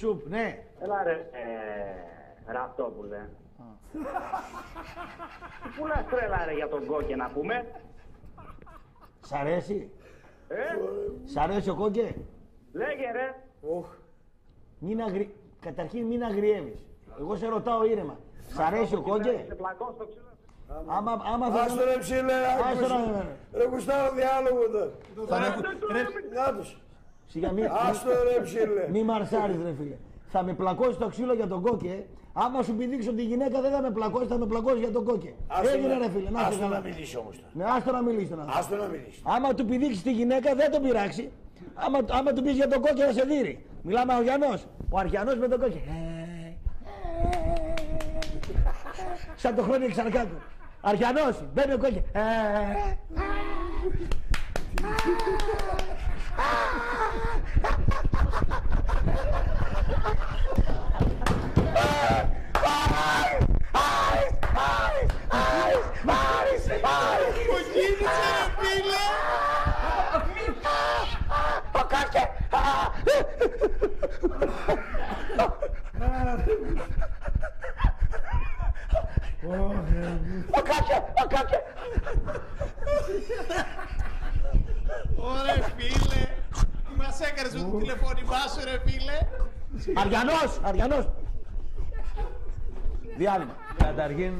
Τσουπ, ναι. Έλα ρε, Ραπτόπουλε. Πού λες τρέλα ρε για τον Κόκε να πούμε. Σ' αρέσει. Σ' αρέσει ο Κόκε. Λέγε ρε. Μην καταρχήν μην αγριεύεις. Εγώ σε ρωτάω ήρεμα. Σ' αρέσει ο Κόκε. Άμα θα... Άστο ρε ψηλέ, ρε κουστάρω διάλογο τώρα. Άστο ρε ψηλέ. Μη μαρσάρεις ρε φίλε. Θα με πλακώσει το ξύλο για τον Κόκε. Άμα σου πηδήξω τη γυναίκα δεν θα με πλακώσει, θα με πλακώσει για τον Κόκε. Έγινε ρε φίλε. Άστο να μιλήσει όμως τώρα. Άστο να μιλήσει τώρα. Άμα του πηδήξεις τη γυναίκα δεν τον πειράξει. Άμα του πεις για τον Κόκε θα σε δείρει. Μιλάμε Αρειανός. Ο Αρειανός με τον Κόκε. Σαν το Χρόνο Εξαρκάκου. Αρειανός, μπαίνει ο Κόκε. Ωραία φίλε, μας έκανες με το τηλεφώνημά σου ρε φίλε. Αρειανός, Αρειανός. Διάλειμμα. Καταρχήν...